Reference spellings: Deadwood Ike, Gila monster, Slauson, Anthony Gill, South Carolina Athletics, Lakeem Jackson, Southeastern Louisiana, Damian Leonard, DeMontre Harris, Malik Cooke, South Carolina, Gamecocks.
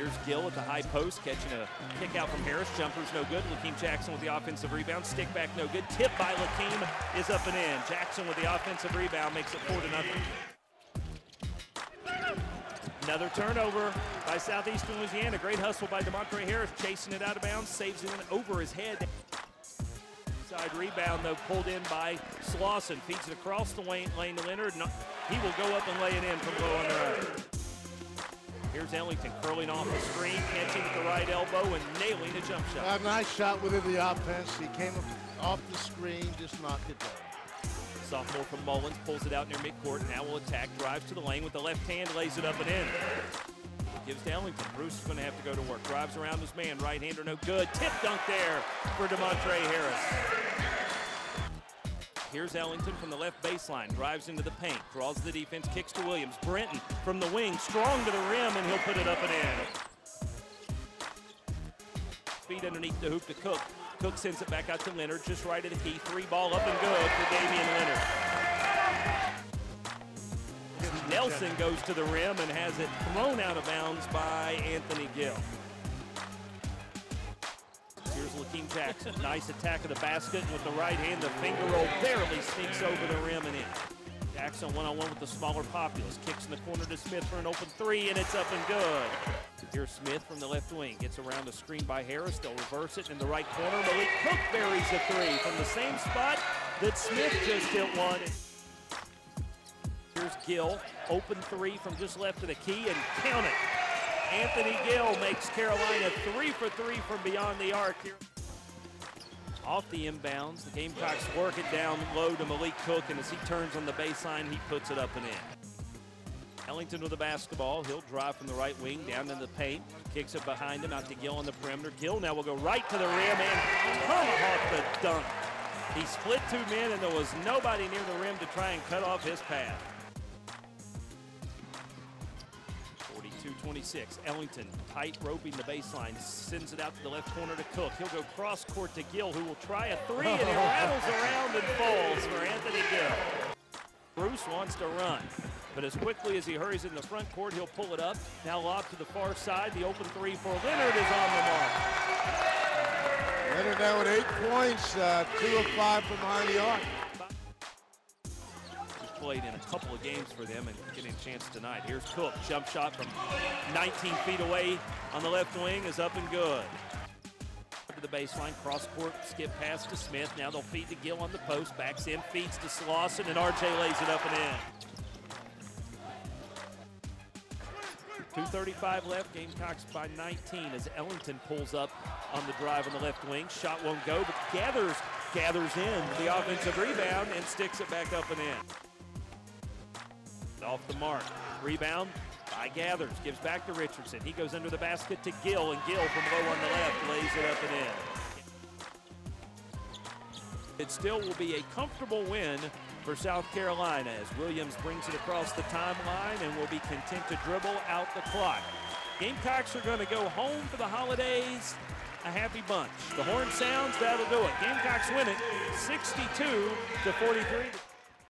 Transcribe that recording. Here's Gill at the high post, catching a kick out from Harris. Jumper's no good. Lakeem Jackson with the offensive rebound. Stick back no good. Tip by Lakeem is up and in. Jackson with the offensive rebound makes it 4-0. Another turnover by Southeastern Louisiana. Great hustle by DeMontre Harris, chasing it out of bounds, saves it over his head. Inside rebound, though, pulled in by Slauson. Feeds it across the lane to Leonard. He will go up and lay it in from low on the right. Here's Ellington curling off the screen, catching with the right elbow and nailing a jump shot. A nice shot within the offense. He came off the screen, just knocked it down. Sophomore from Mullins pulls it out near midcourt. Now will attack, drives to the lane with the left hand, lays it up and in. Gives to Ellington. Bruce is going to have to go to work. Drives around his man. Right hander, no good. Tip dunk there for DeMontre Harris. Here's Ellington from the left baseline. Drives into the paint. Draws the defense. Kicks to Williams. Brenton from the wing. Strong to the rim, and he'll put it up and in. Feed underneath the hoop to Cooke. Cooke sends it back out to Leonard, just right at the key. Three ball up and good for Damian Leonard. Nelson goes to the rim and has it thrown out of bounds by Anthony Gill. Here's Lakeem Jackson. Nice attack of the basket, and with the right hand, the finger roll barely sneaks over the rim and in. Jackson one-on-one with the smaller Populous. Kicks in the corner to Smith for an open three, and it's up and good. Here's Smith from the left wing. Gets around a screen by Harris. They'll reverse it in the right corner. Malik Cooke buries a three from the same spot that Smith just hit one. Here's Gill. Open three from just left of the key, and count it. Anthony Gill makes Carolina 3 for 3 from beyond the arc. Here. Off the inbounds, the Gamecocks work it down low to Malik Cooke, and as he turns on the baseline, he puts it up and in. Ellington with the basketball. He'll drive from the right wing down into the paint. Kicks it behind him out to Gill on the perimeter. Gill now will go right to the rim and tomahawk the dunk. He split two men, and there was nobody near the rim to try and cut off his path. 42-26. Ellington tight roping the baseline. Sends it out to the left corner to Cooke. He'll go cross court to Gill, who will try a three, and it rattles around and falls for Anthony Gill. Bruce wants to run, but as quickly as he hurries in the front court, he'll pull it up. Now lob to the far side. The open three for Leonard is on the mark. Leonard now with 8 points, 2 of 5 from behind the arc. He's played in a couple of games for them and getting a chance tonight. Here's Cooke. Jump shot from 19 feet away on the left wing is up and good. To the baseline, cross court, skip pass to Smith. Now they'll feed to Gill on the post. Backs in, feeds to Slauson, and RJ lays it up and in. 2:35 left, Gamecocks by 19 as Ellington pulls up on the drive on the left wing. Shot won't go, but gathers in the offensive rebound and sticks it back up and in. Off the mark. Rebound by Gathers. Gives back to Richardson. He goes under the basket to Gill, and Gill from low on the left lays it up and in. It still will be a comfortable win for South Carolina as Williams brings it across the timeline and will be content to dribble out the clock. Gamecocks are going to go home for the holidays, a happy bunch. The horn sounds, that'll do it. Gamecocks win it 62-43.